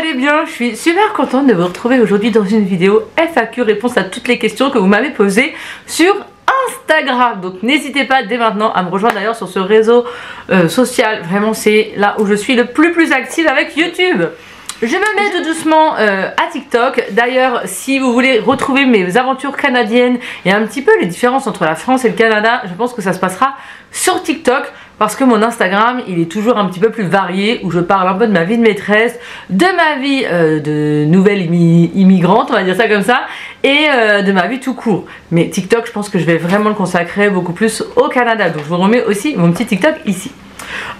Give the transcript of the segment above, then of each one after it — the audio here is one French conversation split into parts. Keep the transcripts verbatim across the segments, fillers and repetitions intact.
allez bien, je suis super contente de vous retrouver aujourd'hui dans une vidéo F A Q, réponse à toutes les questions que vous m'avez posées sur Instagram. Donc n'hésitez pas dès maintenant à me rejoindre d'ailleurs sur ce réseau euh, social. Vraiment c'est là où je suis le plus plus active avec YouTube. Je me mets tout doucement euh, à TikTok. D'ailleurs, si vous voulez retrouver mes aventures canadiennes et un petit peu les différences entre la France et le Canada, je pense que ça se passera sur TikTok, parce que mon Instagram il est toujours un petit peu plus varié, où je parle un peu de ma vie de maîtresse, de ma vie euh, de nouvelle immigrante, on va dire ça comme ça, et euh, de ma vie tout court. Mais TikTok, je pense que je vais vraiment le consacrer beaucoup plus au Canada. Donc je vous remets aussi mon petit TikTok ici.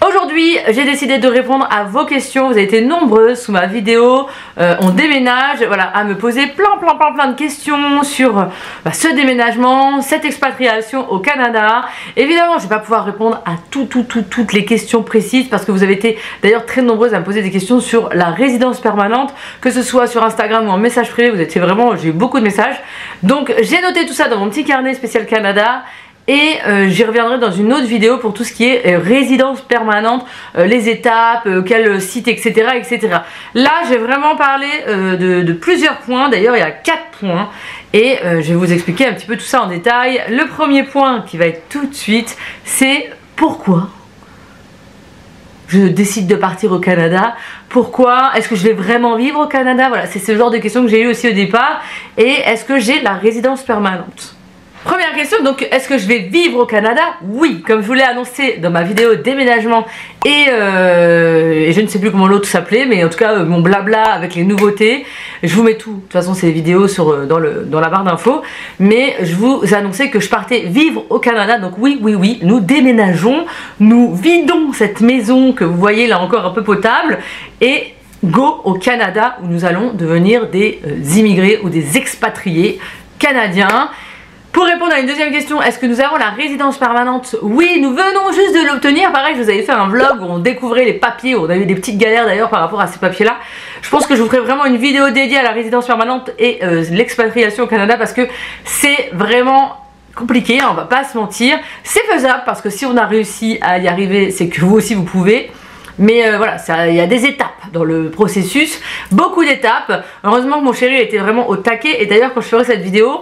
Aujourd'hui, j'ai décidé de répondre à vos questions. Vous avez été nombreuses sous ma vidéo euh, on déménage, voilà, à me poser plein plein plein plein de questions sur bah, ce déménagement, cette expatriation au Canada. Évidemment, je ne vais pas pouvoir répondre à tout, tout, tout, toutes les questions précises, parce que vous avez été d'ailleurs très nombreuses à me poser des questions sur la résidence permanente, que ce soit sur Instagram ou en message privé. Vous étiez vraiment, j'ai eu beaucoup de messages. Donc j'ai noté tout ça dans mon petit carnet spécial Canada. Et euh, j'y reviendrai dans une autre vidéo pour tout ce qui est euh, résidence permanente, euh, les étapes, euh, quel site, etc, etc. Là j'ai vraiment parlé euh, de, de plusieurs points. D'ailleurs il y a quatre points. Et euh, je vais vous expliquer un petit peu tout ça en détail. Le premier point qui va être tout de suite, c'est pourquoi je décide de partir au Canada. Pourquoi est-ce que je vais vraiment vivre au Canada? Voilà, c'est ce genre de questions que j'ai eues aussi au départ. Et est-ce que j'ai la résidence permanente? Première question, donc est-ce que je vais vivre au Canada? Oui, comme je vous l'ai annoncé dans ma vidéo déménagement et, euh, et je ne sais plus comment l'autre s'appelait, mais en tout cas euh, mon blabla avec les nouveautés, je vous mets tout, de toute façon c'est des vidéos sur, euh, dans, le, dans la barre d'infos, mais je vous annonçais que je partais vivre au Canada. Donc oui, oui, oui, nous déménageons, nous vidons cette maison que vous voyez là encore un peu potable et go au Canada, où nous allons devenir des euh, immigrés ou des expatriés canadiens. Pour répondre à une deuxième question, est-ce que nous avons la résidence permanente? Oui, nous venons juste de l'obtenir. Pareil, je vous avais fait un vlog où on découvrait les papiers, où on a eu des petites galères d'ailleurs par rapport à ces papiers-là. Je pense que je vous ferai vraiment une vidéo dédiée à la résidence permanente et euh, l'expatriation au Canada, parce que c'est vraiment compliqué, hein, on va pas se mentir. C'est faisable, parce que si on a réussi à y arriver, c'est que vous aussi vous pouvez. Mais euh, voilà, il y a des étapes dans le processus, beaucoup d'étapes. Heureusement que mon chéri était vraiment au taquet, et d'ailleurs quand je ferai cette vidéo,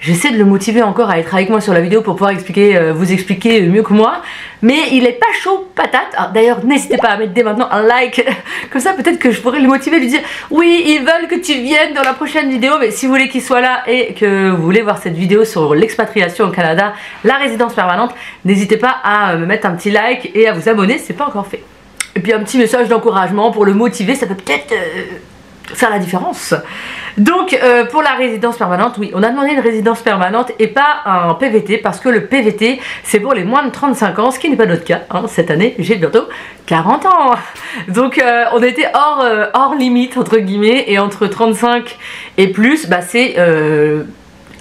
j'essaie de le motiver encore à être avec moi sur la vidéo pour pouvoir expliquer, euh, vous expliquer mieux que moi. Mais il est pas chaud patate. D'ailleurs n'hésitez pas à mettre dès maintenant un like. Comme ça peut-être que je pourrais le motiver, lui dire oui, ils veulent que tu viennes dans la prochaine vidéo. Mais si vous voulez qu'il soit là et que vous voulez voir cette vidéo sur l'expatriation au Canada, la résidence permanente, n'hésitez pas à me mettre un petit like et à vous abonner, c'est pas encore fait. Et puis un petit message d'encouragement pour le motiver, ça peut peut-être... Euh faire la différence. Donc euh, pour la résidence permanente, oui, on a demandé une résidence permanente et pas un P V T, parce que le P V T c'est pour les moins de trente-cinq ans, ce qui n'est pas notre cas, hein. Cette année j'ai bientôt quarante ans, donc euh, on était hors, euh, hors limite entre guillemets, et entre trente-cinq et plus bah c'est euh...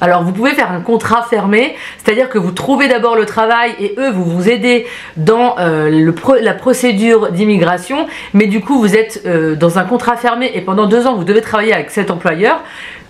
alors vous pouvez faire un contrat fermé, c'est-à-dire que vous trouvez d'abord le travail et eux vous vous aidez dans euh, le pro la procédure d'immigration, mais du coup vous êtes euh, dans un contrat fermé et pendant deux ans vous devez travailler avec cet employeur.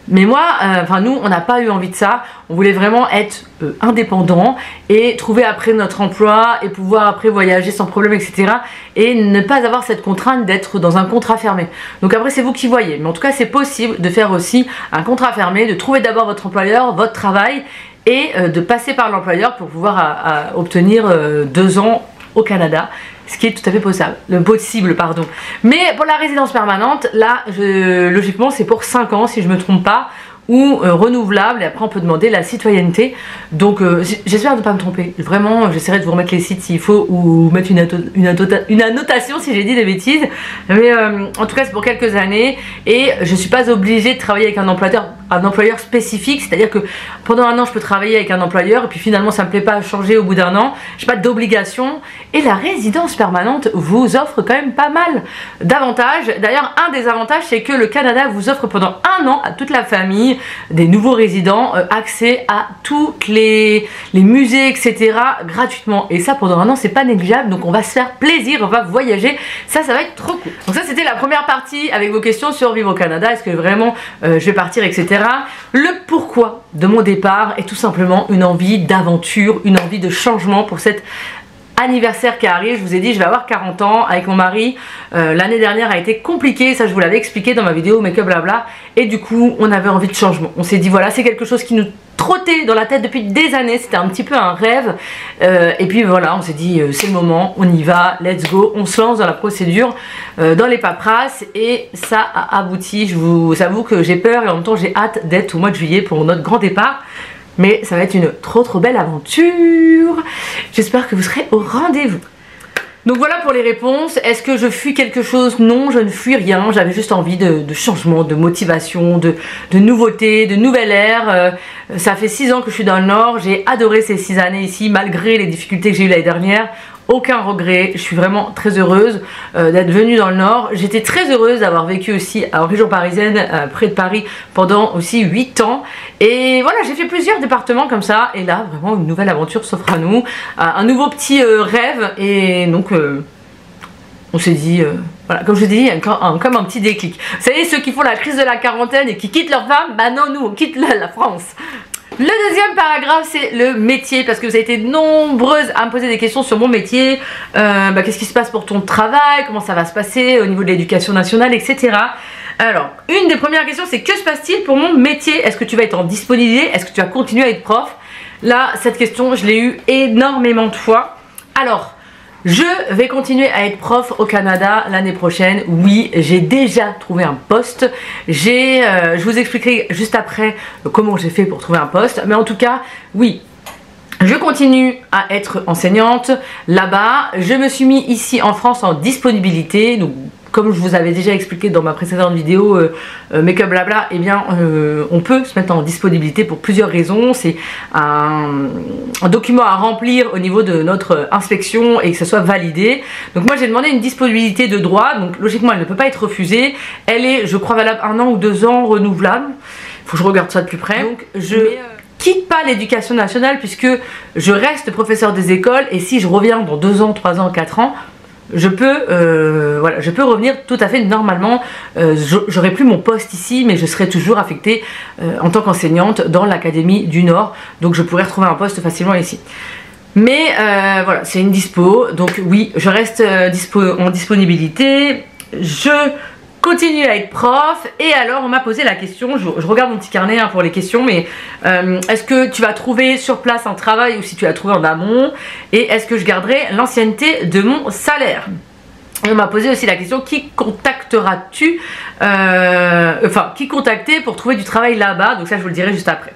Mais moi, euh, enfin nous, on n'a pas eu envie de ça. On voulait vraiment être euh, indépendant et trouver après notre emploi et pouvoir après voyager sans problème, et cetera. Et ne pas avoir cette contrainte d'être dans un contrat fermé. Donc après, c'est vous qui voyez. Mais en tout cas, c'est possible de faire aussi un contrat fermé, de trouver d'abord votre employeur, votre travail et euh, de passer par l'employeur pour pouvoir à, à obtenir euh, deux ans au Canada. Ce qui est tout à fait possible, possible pardon. Mais pour la résidence permanente, là, je, logiquement, c'est pour cinq ans, si je ne me trompe pas, ou euh, renouvelable, et après on peut demander la citoyenneté. Donc euh, j'espère ne pas me tromper. Vraiment, j'essaierai de vous remettre les sites s'il faut, ou mettre une, une, une annotation si j'ai dit des bêtises. Mais euh, en tout cas, c'est pour quelques années, et je ne suis pas obligée de travailler avec un employeur, un employeur spécifique, c'est-à-dire que pendant un an, je peux travailler avec un employeur, et puis finalement, ça ne me plaît pas, changer au bout d'un an. Je n'ai pas d'obligation, et la résidence permanente vous offre quand même pas mal d'avantages. D'ailleurs, un des avantages, c'est que le Canada vous offre pendant un an à toute la famille, des nouveaux résidents, euh, accès à tous les, les musées, et cetera gratuitement, et ça pendant un an c'est pas négligeable. Donc on va se faire plaisir, on va voyager, ça ça va être trop cool. Donc ça c'était la première partie avec vos questions sur vivre au Canada, est-ce que vraiment euh, je vais partir, et cetera. Le pourquoi de mon départ est tout simplement une envie d'aventure, une envie de changement pour cette anniversaire qui arrive. Je vous ai dit, je vais avoir quarante ans avec mon mari. Euh, L'année dernière a été compliquée, ça je vous l'avais expliqué dans ma vidéo make-up blabla. Et du coup, on avait envie de changement. On s'est dit, voilà, c'est quelque chose qui nous trottait dans la tête depuis des années. C'était un petit peu un rêve. Euh, et puis voilà, on s'est dit, euh, c'est le moment, on y va, let's go. On se lance dans la procédure, euh, dans les paperasses. Et ça a abouti. Je vous avoue que j'ai peur et en même temps, j'ai hâte d'être au mois de juillet pour notre grand départ. Mais ça va être une trop trop belle aventure. J'espère que vous serez au rendez-vous. Donc voilà pour les réponses. Est-ce que je fuis quelque chose? Non, je ne fuis rien. J'avais juste envie de, de changement, de motivation, de, de nouveauté, de nouvelle ère. Euh, ça fait six ans que je suis dans le Nord. J'ai adoré ces six années ici, malgré les difficultés que j'ai eues l'année dernière. Aucun regret, je suis vraiment très heureuse euh, d'être venue dans le Nord. J'étais très heureuse d'avoir vécu aussi en région parisienne, euh, près de Paris, pendant aussi huit ans. Et voilà, j'ai fait plusieurs départements comme ça. Et là, vraiment, une nouvelle aventure s'offre à nous. Euh, un nouveau petit euh, rêve. Et donc, euh, on s'est dit... Euh Voilà, comme je vous dis, comme un petit déclic. Vous savez, ceux qui font la crise de la quarantaine et qui quittent leur femme, bah non, nous, on quitte la, la France. Le deuxième paragraphe, c'est le métier, parce que vous avez été nombreuses à me poser des questions sur mon métier. Euh, bah, qu'est-ce qui se passe pour ton travail? Comment ça va se passer au niveau de l'éducation nationale, et cetera. Alors, une des premières questions, c'est que se passe-t-il pour mon métier? Est-ce que tu vas être en disponibilité? Est-ce que tu vas continuer à être prof? Là, cette question, je l'ai eue énormément de fois. Alors... je vais continuer à être prof au Canada l'année prochaine. Oui, j'ai déjà trouvé un poste. J'ai, euh, je vous expliquerai juste après comment j'ai fait pour trouver un poste. Mais en tout cas, oui, je continue à être enseignante là-bas. Je me suis mis ici en France en disponibilité. Donc, comme je vous avais déjà expliqué dans ma précédente vidéo euh, euh, make-up blabla, eh bien euh, on peut se mettre en disponibilité pour plusieurs raisons. C'est un, un document à remplir au niveau de notre inspection et que ce soit validé. Donc moi j'ai demandé une disponibilité de droit, donc logiquement elle ne peut pas être refusée. Elle est, je crois, valable un an ou deux ans, renouvelable. Faut que je regarde ça de plus près. Donc je... Mais, euh... quitte pas l'éducation nationale puisque je reste professeur des écoles et si je reviens dans deux ans, trois ans, quatre ans, je peux, euh, voilà, je peux revenir tout à fait normalement. Euh, j'aurai plus mon poste ici, mais je serai toujours affectée euh, en tant qu'enseignante dans l'Académie du Nord. Donc je pourrai retrouver un poste facilement ici. Mais euh, voilà, c'est une dispo. Donc oui, je reste euh, dispo, en disponibilité. Je continue à être prof. Et alors on m'a posé la question, je, je regarde mon petit carnet hein, pour les questions, mais euh, est-ce que tu vas trouver sur place un travail ou si tu l'as trouvé en amont? Et est-ce que je garderai l'ancienneté de mon salaire? Et on m'a posé aussi la question, qui contacteras-tu, euh, enfin qui contacter pour trouver du travail là-bas? Donc ça je vous le dirai juste après.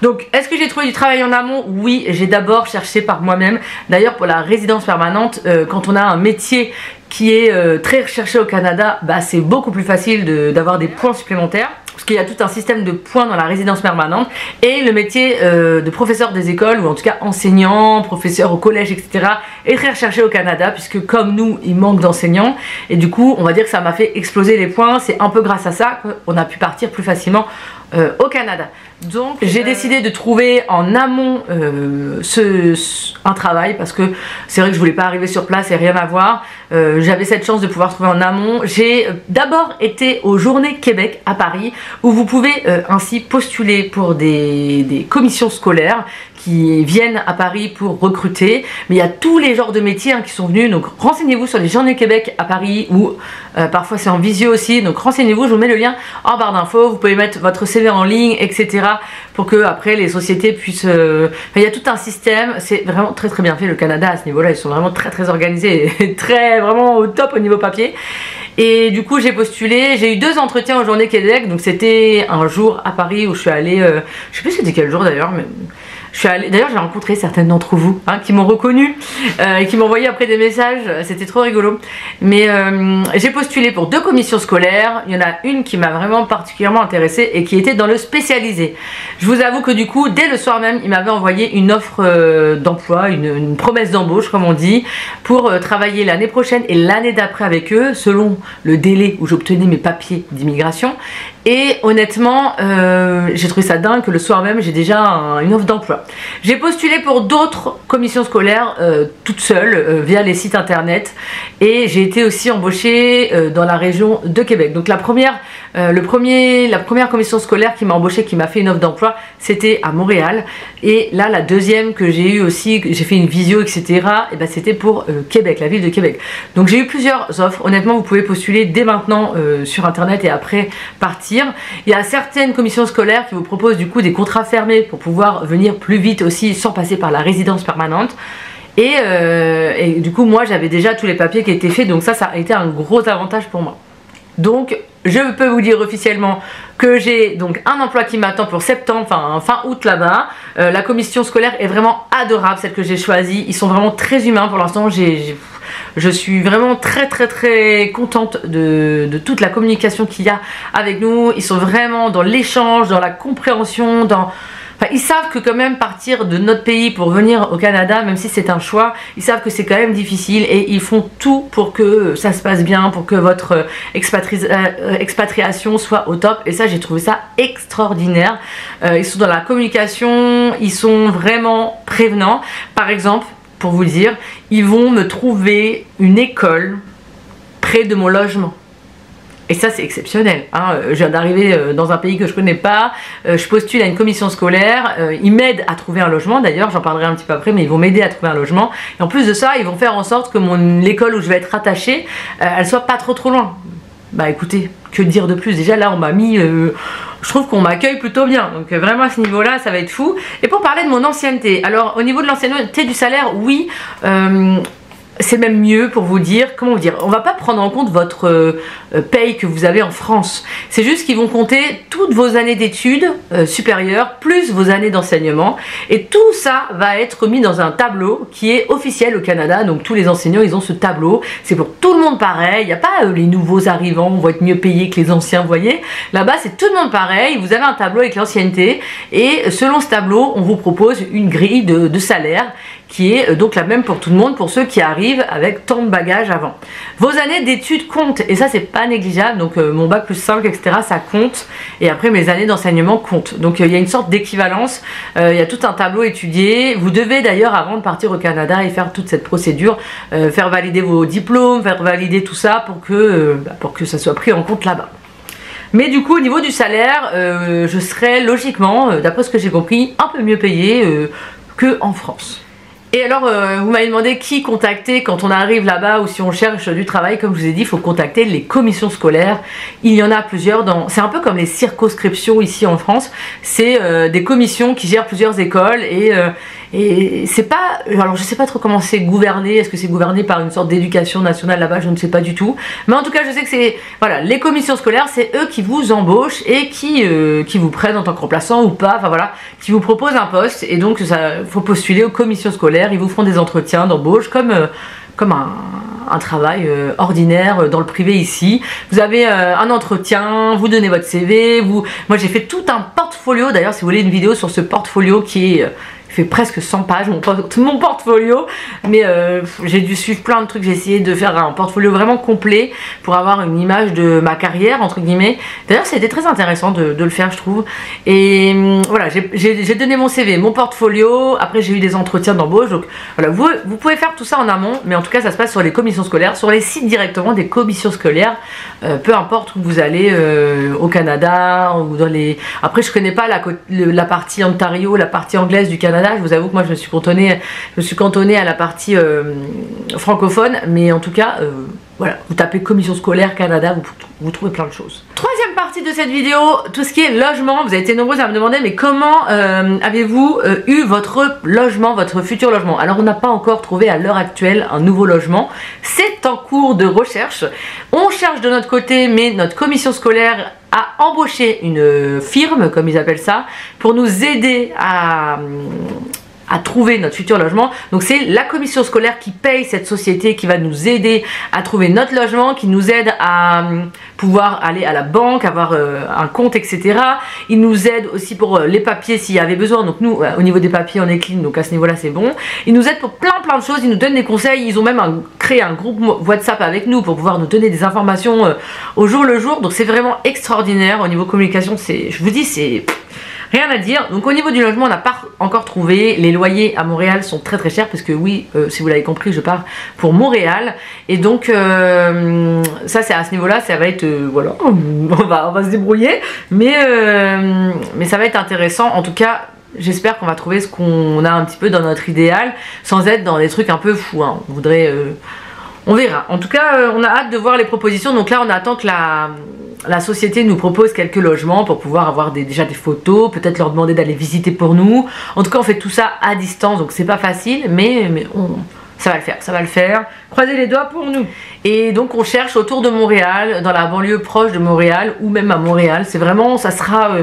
Donc est-ce que j'ai trouvé du travail en amont? Oui, j'ai d'abord cherché par moi-même. D'ailleurs pour la résidence permanente, euh, quand on a un métier qui est euh, très recherché au Canada, bah, c'est beaucoup plus facile d'avoir de, des points supplémentaires. Parce qu'il y a tout un système de points dans la résidence permanente. Et le métier euh, de professeur des écoles, ou en tout cas enseignant, professeur au collège, et cetera est très recherché au Canada, puisque comme nous, il manque d'enseignants. Et du coup, on va dire que ça m'a fait exploser les points. C'est un peu grâce à ça qu'on a pu partir plus facilement euh, au Canada. Donc j'ai décidé de trouver en amont euh, ce, ce, un travail, parce que c'est vrai que je voulais pas arriver sur place et rien avoir. Euh, J'avais cette chance de pouvoir trouver en amont. J'ai d'abord été aux Journées Québec à Paris, où vous pouvez euh, ainsi postuler pour des, des commissions scolaires qui viennent à Paris pour recruter. Mais il y a tous les genres de métiers hein, qui sont venus. Donc renseignez-vous sur les Journées Québec à Paris, ou euh, parfois c'est en visio aussi. Donc renseignez-vous, je vous mets le lien en barre d'infos. Vous pouvez mettre votre C V en ligne, et cetera pour que après les sociétés puissent... Euh... Enfin, il y a tout un système, c'est vraiment très très bien fait le Canada à ce niveau là, ils sont vraiment très très organisés et très vraiment au top au niveau papier. Et du coup j'ai postulé, j'ai eu deux entretiens aux Journées Québec, donc c'était un jour à Paris où je suis allée, euh... je sais plus c'était quel jour d'ailleurs, mais... je suis allée... D'ailleurs j'ai rencontré certaines d'entre vous hein, qui m'ont reconnue euh, et qui m'ont envoyé après des messages, c'était trop rigolo. Mais euh, j'ai postulé pour deux commissions scolaires, il y en a une qui m'a vraiment particulièrement intéressée et qui était dans le spécialisé. Je vous avoue que du coup dès le soir même il m'avait envoyé une offre euh, d'emploi, une, une promesse d'embauche comme on dit, pour euh, travailler l'année prochaine et l'année d'après avec eux selon le délai où j'obtenais mes papiers d'immigration. Et honnêtement euh, j'ai trouvé ça dingue que le soir même j'ai déjà un, une offre d'emploi. J'ai postulé pour d'autres commissions scolaires euh, toute seule euh, via les sites internet et j'ai été aussi embauchée euh, dans la région de Québec. Donc la première Euh, le premier, la première commission scolaire qui m'a embauchée, qui m'a fait une offre d'emploi, c'était à Montréal. Et là, la deuxième que j'ai eue aussi, j'ai fait une visio, et cetera. Et ben, c'était pour euh, Québec, la ville de Québec. Donc j'ai eu plusieurs offres. Honnêtement, vous pouvez postuler dès maintenant euh, sur Internet et après partir. Il y a certaines commissions scolaires qui vous proposent du coup des contrats fermés pour pouvoir venir plus vite aussi sans passer par la résidence permanente. Et, euh, et du coup, moi, j'avais déjà tous les papiers qui étaient faits. Donc ça, ça a été un gros avantage pour moi. Donc, je peux vous dire officiellement que j'ai donc un emploi qui m'attend pour septembre, enfin fin août là-bas. Euh, la commission scolaire est vraiment adorable, celle que j'ai choisie. Ils sont vraiment très humains pour l'instant. J'ai... Je suis vraiment très très très contente de, de toute la communication qu'il y a avec nous. Ils sont vraiment dans l'échange, dans la compréhension, dans... Enfin, ils savent que quand même partir de notre pays pour venir au Canada, même si c'est un choix, ils savent que c'est quand même difficile et ils font tout pour que ça se passe bien, pour que votre expatri expatriation soit au top. Et ça, j'ai trouvé ça extraordinaire. Euh, ils sont dans la communication, ils sont vraiment prévenants. Par exemple, pour vous dire, ils vont me trouver une école près de mon logement. Et ça, c'est exceptionnel, hein. Je viens d'arriver dans un pays que je connais pas, je postule à une commission scolaire, ils m'aident à trouver un logement, d'ailleurs j'en parlerai un petit peu après, mais ils vont m'aider à trouver un logement. Et en plus de ça, ils vont faire en sorte que mon l'école où je vais être rattachée, elle soit pas trop trop loin. Bah écoutez, que dire de plus, déjà là on m'a mis, euh, je trouve qu'on m'accueille plutôt bien, donc euh, vraiment à ce niveau là ça va être fou. Et pour parler de mon ancienneté, alors au niveau de l'ancienneté du salaire, oui, euh, c'est même mieux pour vous dire, comment vous dire, on va pas prendre en compte votre euh, paye que vous avez en France, c'est juste qu'ils vont compter toutes vos années d'études euh, supérieures, plus vos années d'enseignement, et tout ça va être mis dans un tableau qui est officiel au Canada, donc tous les enseignants ils ont ce tableau, c'est pour tout le monde pareil, il n'y a pas euh, les nouveaux arrivants, on va être mieux payés que les anciens, vous voyez, là-bas c'est tout le monde pareil, vous avez un tableau avec l'ancienneté, et selon ce tableau, on vous propose une grille de, de salaire, qui est donc la même pour tout le monde, pour ceux qui arrivent avec tant de bagages avant. Vos années d'études comptent, et ça c'est pas négligeable, donc euh, mon bac plus cinq, et cetera ça compte, et après mes années d'enseignement comptent. Donc il y a une sorte d'équivalence, euh, il y a tout un tableau étudié, vous devez d'ailleurs avant de partir au Canada et faire toute cette procédure, euh, faire valider vos diplômes, faire valider tout ça pour que, euh, pour que ça soit pris en compte là-bas. Mais du coup au niveau du salaire, euh, je serais logiquement, euh, d'après ce que j'ai compris, un peu mieux payée euh, qu'en France. Et alors, euh, vous m'avez demandé qui contacter quand on arrive là-bas ou si on cherche du travail. Comme je vous ai dit, il faut contacter les commissions scolaires. Il y en a plusieurs. Dans... C'est un peu comme les circonscriptions ici en France. C'est euh, des commissions qui gèrent plusieurs écoles et... Euh, Et c'est pas... Alors je sais pas trop comment c'est gouverné, est-ce que c'est gouverné par une sorte d'éducation nationale là-bas, je ne sais pas du tout. Mais en tout cas je sais que c'est... Voilà, les commissions scolaires, c'est eux qui vous embauchent et qui, euh, qui vous prennent en tant que remplaçant ou pas, enfin voilà, qui vous proposent un poste. Et donc ça, faut postuler aux commissions scolaires, ils vous font des entretiens d'embauche comme... Euh, comme un, un travail euh, ordinaire euh, dans le privé ici. Vous avez euh, un entretien, vous donnez votre C V, vous... Moi j'ai fait tout un portfolio, d'ailleurs si vous voulez une vidéo sur ce portfolio qui est, euh, fait presque cent pages, mon, por mon portfolio, mais euh, j'ai dû suivre plein de trucs, j'ai essayé de faire un portfolio vraiment complet pour avoir une image de ma carrière, entre guillemets. D'ailleurs c'était très intéressant de, de le faire je trouve. Et euh, voilà, j'ai donné mon C V, mon portfolio, après j'ai eu des entretiens d'embauche, donc voilà, vous, vous pouvez faire tout ça en amont, mais en tout cas ça se passe sur les commissions scolaires, sur les sites directement des commissions scolaires, euh, peu importe où vous allez, euh, au Canada ou dans les... Après je connais pas la, la partie Ontario, la partie anglaise du Canada, je vous avoue que moi je me suis cantonnée, je me suis cantonnée à la partie euh, francophone, mais en tout cas euh, voilà, vous tapez commission scolaire Canada, vous, vous trouvez plein de choses. Troisième partie de cette vidéo, tout ce qui est logement. Vous avez été nombreuses à me demander mais comment euh, avez-vous euh, eu votre logement, votre futur logement? Alors on n'a pas encore trouvé à l'heure actuelle un nouveau logement, c'est en cours de recherche, on cherche de notre côté, mais notre commission scolaire a embauché une firme, comme ils appellent ça, pour nous aider à... à trouver notre futur logement. Donc c'est la commission scolaire qui paye cette société, qui va nous aider à trouver notre logement, qui nous aide à pouvoir aller à la banque, avoir un compte, et cetera. Ils nous aident aussi pour les papiers s'il y avait besoin. Donc nous, au niveau des papiers, on est clean, donc à ce niveau-là, c'est bon. Ils nous aident pour plein plein de choses, ils nous donnent des conseils, ils ont même un, créé un groupe WhatsApp avec nous pour pouvoir nous donner des informations au jour le jour. Donc c'est vraiment extraordinaire au niveau communication. C'est, je vous dis, c'est... rien à dire. Donc au niveau du logement, on n'a pas encore trouvé. Les loyers à Montréal sont très très chers parce que oui, euh, si vous l'avez compris, je pars pour Montréal. Et donc euh, ça, c'est à ce niveau-là, ça va être euh, voilà, on va, on va se débrouiller, mais euh, mais ça va être intéressant. En tout cas, j'espère qu'on va trouver ce qu'on a un petit peu dans notre idéal, sans être dans des trucs un peu fous, hein. On voudrait, euh, on verra. En tout cas, euh, on a hâte de voir les propositions. Donc là, on attend que la la société nous propose quelques logements pour pouvoir avoir des, déjà des photos, peut-être leur demander d'aller visiter pour nous. En tout cas, on fait tout ça à distance, donc c'est pas facile, mais, mais on, ça va le faire, ça va le faire. Croisez les doigts pour nous. Et donc on cherche autour de Montréal, dans la banlieue proche de Montréal, ou même à Montréal. C'est vraiment, ça sera euh,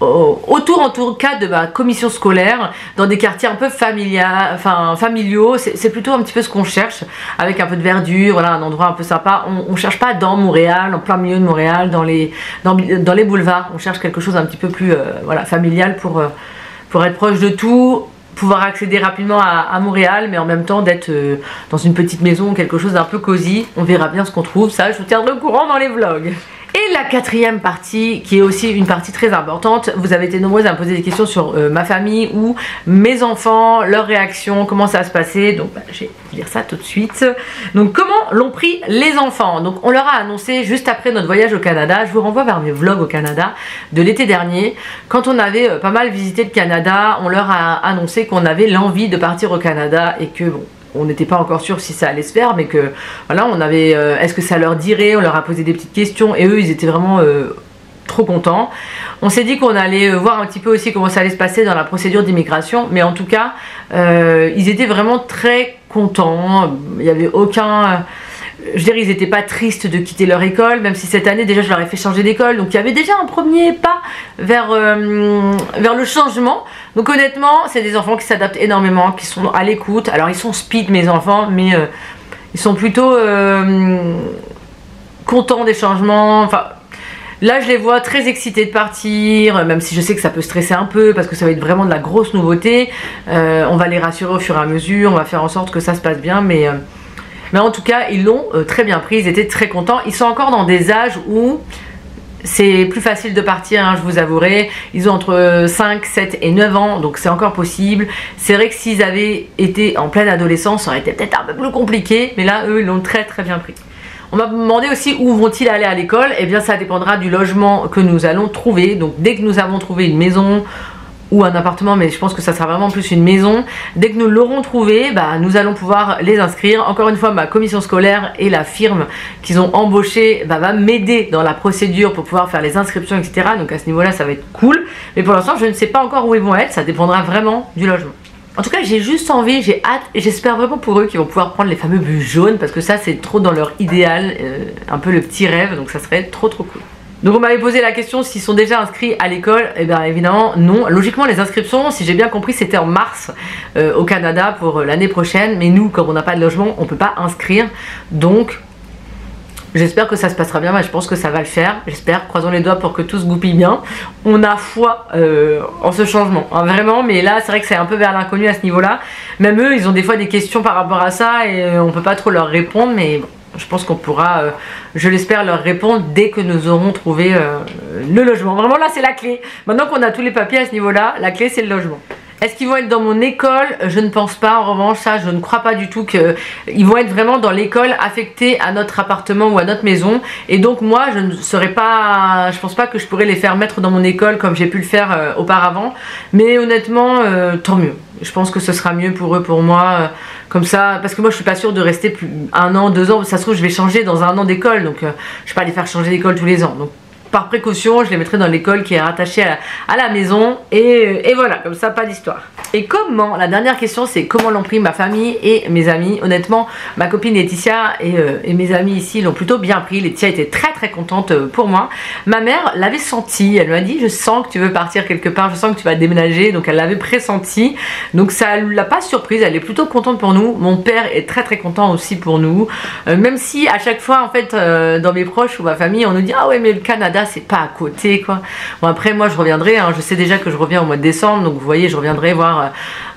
autour en tout cas de ma commission scolaire, dans des quartiers un peu familial, enfin, familiaux. C'est plutôt un petit peu ce qu'on cherche, avec un peu de verdure, voilà, un endroit un peu sympa. On ne cherche pas dans Montréal, en plein milieu de Montréal, dans les, dans, dans les boulevards. On cherche quelque chose un petit peu plus euh, voilà, familial pour, euh, pour être proche de tout, pouvoir accéder rapidement à, à Montréal, mais en même temps d'être euh, dans une petite maison, quelque chose d'un peu cosy. On verra bien ce qu'on trouve, ça je vous tiendrai au courant dans les vlogs. Et la quatrième partie, qui est aussi une partie très importante, vous avez été nombreuses à me poser des questions sur euh, ma famille ou mes enfants, leurs réactions, comment ça se passait. Donc bah, je vais vous dire ça tout de suite. Donc comment l'ont pris les enfants? Donc on leur a annoncé juste après notre voyage au Canada, je vous renvoie vers mes vlogs au Canada de l'été dernier. Quand on avait euh, pas mal visité le Canada, on leur a annoncé qu'on avait l'envie de partir au Canada et que bon, on n'était pas encore sûr si ça allait se faire, mais que voilà, on avait euh, est-ce que ça leur dirait, on leur a posé des petites questions et eux ils étaient vraiment euh, trop contents. On s'est dit qu'on allait voir un petit peu aussi comment ça allait se passer dans la procédure d'immigration, mais en tout cas euh, ils étaient vraiment très contents. Il n'y avait aucun... Euh, je dirais, ils n'étaient pas tristes de quitter leur école, même si cette année déjà je leur ai fait changer d'école, donc il y avait déjà un premier pas vers, euh, vers le changement. Donc honnêtement, c'est des enfants qui s'adaptent énormément, qui sont à l'écoute. Alors ils sont speed mes enfants, mais euh, ils sont plutôt euh, contents des changements. Enfin, là je les vois très excités de partir, même si je sais que ça peut stresser un peu parce que ça va être vraiment de la grosse nouveauté. Euh, on va les rassurer au fur et à mesure, on va faire en sorte que ça se passe bien, mais... Euh, Mais en tout cas, ils l'ont euh, très bien pris, ils étaient très contents. Ils sont encore dans des âges où c'est plus facile de partir, hein, je vous avouerai. Ils ont entre cinq, sept et neuf ans, donc c'est encore possible. C'est vrai que s'ils avaient été en pleine adolescence, ça aurait été peut-être un peu plus compliqué, mais là, eux, ils l'ont très très bien pris. On m'a demandé aussi où vont-ils aller à l'école. Eh bien, ça dépendra du logement que nous allons trouver. Donc, dès que nous avons trouvé une maison... ou un appartement, mais je pense que ça sera vraiment plus une maison. Dès que nous l'aurons trouvé, bah, nous allons pouvoir les inscrire. Encore une fois, ma commission scolaire et la firme qu'ils ont embauchée bah, va m'aider dans la procédure pour pouvoir faire les inscriptions, et cetera. Donc à ce niveau-là, ça va être cool. Mais pour l'instant, je ne sais pas encore où ils vont être. Ça dépendra vraiment du logement. En tout cas, j'ai juste envie, j'ai hâte, et j'espère vraiment pour eux qu'ils vont pouvoir prendre les fameux bus jaunes, parce que ça, c'est trop dans leur idéal, euh, un peu le petit rêve, donc ça serait trop trop cool. Donc on m'avait posé la question s'ils sont déjà inscrits à l'école, et bien évidemment non. Logiquement les inscriptions, si j'ai bien compris, c'était en mars euh, au Canada pour l'année prochaine, mais nous comme on n'a pas de logement, on ne peut pas inscrire. Donc j'espère que ça se passera bien, mais je pense que ça va le faire, j'espère, croisons les doigts pour que tout se goupille bien. On a foi euh, en ce changement, hein, vraiment, mais là c'est vrai que c'est un peu vers l'inconnu à ce niveau-là. Même eux, ils ont des fois des questions par rapport à ça et on ne peut pas trop leur répondre, mais bon. Je pense qu'on pourra, euh, je l'espère, leur répondre dès que nous aurons trouvé euh, le logement. Vraiment là c'est la clé. Maintenant qu'on a tous les papiers à ce niveau-là, la clé c'est le logement. Est-ce qu'ils vont être dans mon école? Je ne pense pas, en revanche ça je ne crois pas du tout qu'ils vont être vraiment dans l'école affectée à notre appartement ou à notre maison. Et donc moi je ne serai pas, je pense pas que je pourrais les faire mettre dans mon école comme j'ai pu le faire euh, auparavant. Mais honnêtement euh, tant mieux. Je pense que ce sera mieux pour eux, pour moi, euh, comme ça, parce que moi je suis pas sûre de rester plus un an, deux ans, ça se trouve je vais changer dans un an d'école, donc euh, je vais pas les faire changer d'école tous les ans, donc par précaution je les mettrai dans l'école qui est rattachée à, à la maison, et, et voilà, comme ça pas d'histoire. Et comment, la dernière question c'est comment l'ont pris ma famille et mes amis. Honnêtement ma copine Laetitia et, euh, et mes amis ici l'ont plutôt bien pris. Laetitia était très très contente pour moi. Ma mère l'avait senti, elle m'a dit je sens que tu veux partir quelque part, je sens que tu vas déménager, donc elle l'avait pressenti, donc ça l'a pas surprise, elle est plutôt contente pour nous. Mon père est très très content aussi pour nous, euh, même si à chaque fois en fait euh, dans mes proches ou ma famille on nous dit ah ouais mais le Canada c'est pas à côté quoi. Bon après moi je reviendrai, hein. Je sais déjà que je reviens au mois de décembre, donc vous voyez je reviendrai voir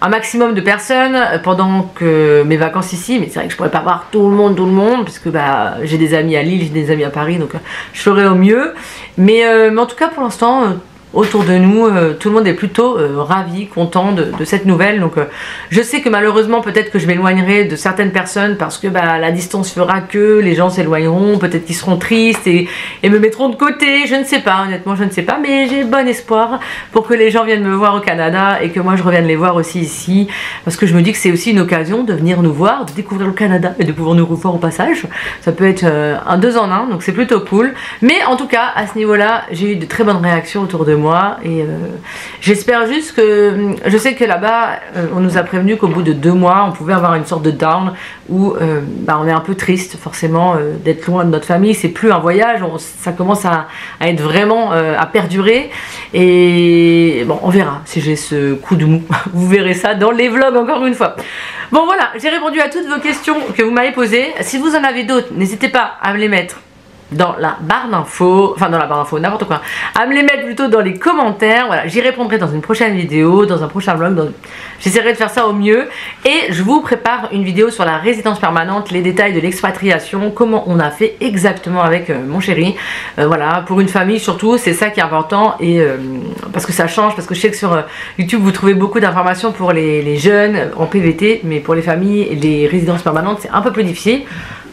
un maximum de personnes pendant que mes vacances ici, mais c'est vrai que je pourrais pas voir tout le monde tout le monde parce que bah, j'ai des amis à Lille, j'ai des amis à Paris, donc je ferai au mieux, mais, euh, mais en tout cas pour l'instant autour de nous, euh, tout le monde est plutôt euh, ravi, content de, de cette nouvelle. Donc euh, je sais que malheureusement peut-être que je m'éloignerai de certaines personnes parce que bah, la distance fera que les gens s'éloigneront, peut-être qu'ils seront tristes et, et me mettront de côté, je ne sais pas, honnêtement je ne sais pas, mais j'ai bon espoir pour que les gens viennent me voir au Canada et que moi je revienne les voir aussi ici, parce que je me dis que c'est aussi une occasion de venir nous voir, de découvrir le Canada et de pouvoir nous revoir au passage. Ça peut être euh, un deux en un, donc c'est plutôt cool. Mais en tout cas à ce niveau là j'ai eu de très bonnes réactions autour de moi. Moi et euh, j'espère juste que, je sais que là-bas euh, on nous a prévenu qu'au bout de deux mois on pouvait avoir une sorte de down où euh, bah, on est un peu triste forcément euh, d'être loin de notre famille, c'est plus un voyage, on, ça commence à, à être vraiment euh, à perdurer. Et bon, on verra si j'ai ce coup de mou, vous verrez ça dans les vlogs encore une fois. Bon voilà, j'ai répondu à toutes vos questions que vous m'avez posées. Si vous en avez d'autres, n'hésitez pas à me les mettre dans la barre d'infos, enfin dans la barre d'infos, n'importe quoi, à me les mettre plutôt dans les commentaires. Voilà, j'y répondrai dans une prochaine vidéo, dans un prochain vlog, dans... j'essaierai de faire ça au mieux. Et je vous prépare une vidéo sur la résidence permanente, les détails de l'expatriation, comment on a fait exactement avec euh, mon chéri. Euh, voilà, pour une famille surtout, c'est ça qui est important, et euh, parce que ça change, parce que je sais que sur euh, YouTube vous trouvez beaucoup d'informations pour les, les jeunes en P V T, mais pour les familles et les résidences permanentes c'est un peu plus difficile.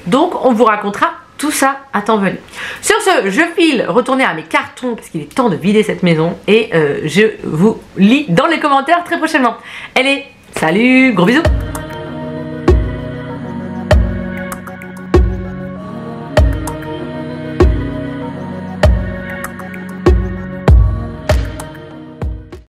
Donc on vous racontera tout ça à temps venu. Sur ce, je file retourner à mes cartons parce qu'il est temps de vider cette maison, et euh, je vous lis dans les commentaires très prochainement. Allez, salut, gros bisous.